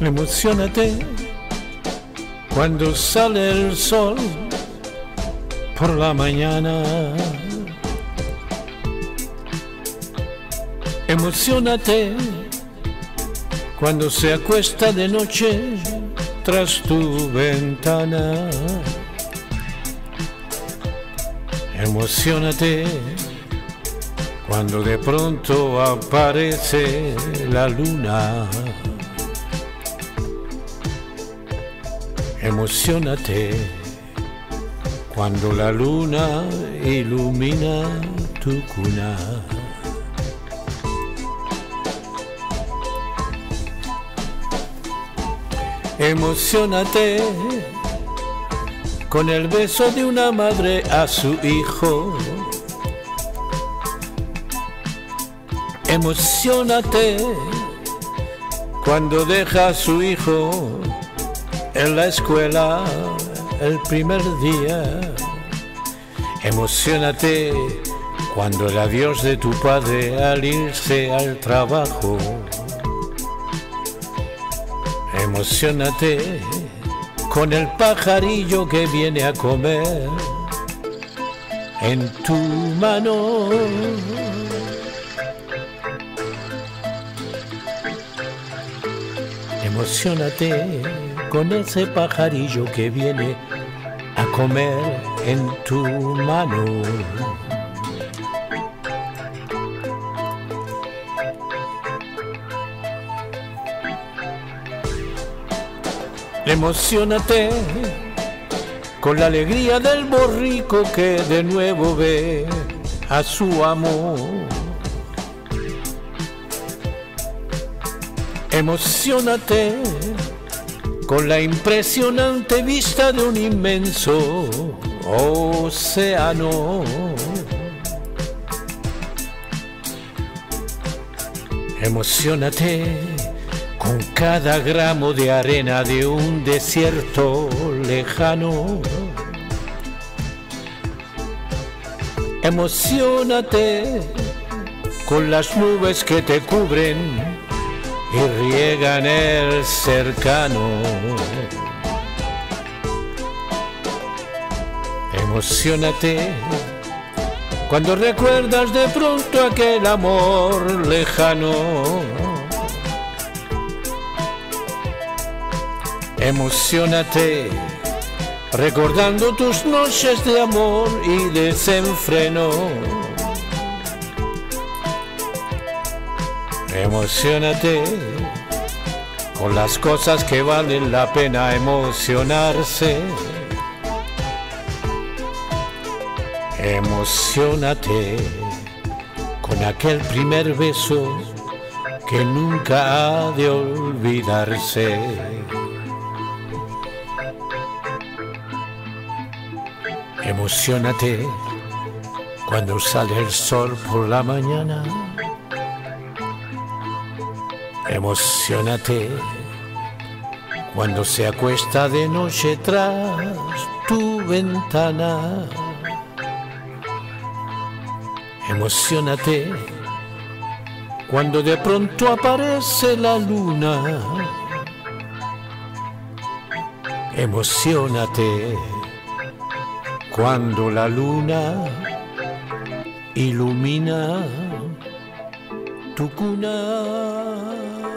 Emocionate cuando sale el sol por la mañana. Emocionate cuando se acuesta de noche tras tu ventana. Emocionate cuando de pronto aparece la luna. Emocionate cuando la luna ilumina tu cuna. Emocionate con el beso de una madre a su hijo. Emocionate cuando deja a su hijo en la escuela el primer día. Emocionate cuando el adiós de tu padre al irse al trabajo. Emocionate con el pajarillo que viene a comer en tu mano. Emocionate con ese pajarillo que viene a comer en tu mano. Emocionate con la alegría del borrico que de nuevo ve a su amo. Emocionate con la impresionante vista de un inmenso océano. Emocionate con cada gramo de arena de un desierto lejano. Emocionate con las nubes que te cubren y riegan el cercano. Emocionate cuando recuerdas de pronto aquel amor lejano. Emocionate recordando tus noches de amor y desenfreno. Emocionate con las cosas que valen la pena emocionarse. Emocionate con aquel primer beso que nunca ha de olvidarse. Emocionate cuando sale el sol por la mañana. Emocionate cuando se acuesta de noche tras tu ventana. Emocionate cuando de pronto aparece la luna. Emocionate cuando la luna ilumina tu cuna.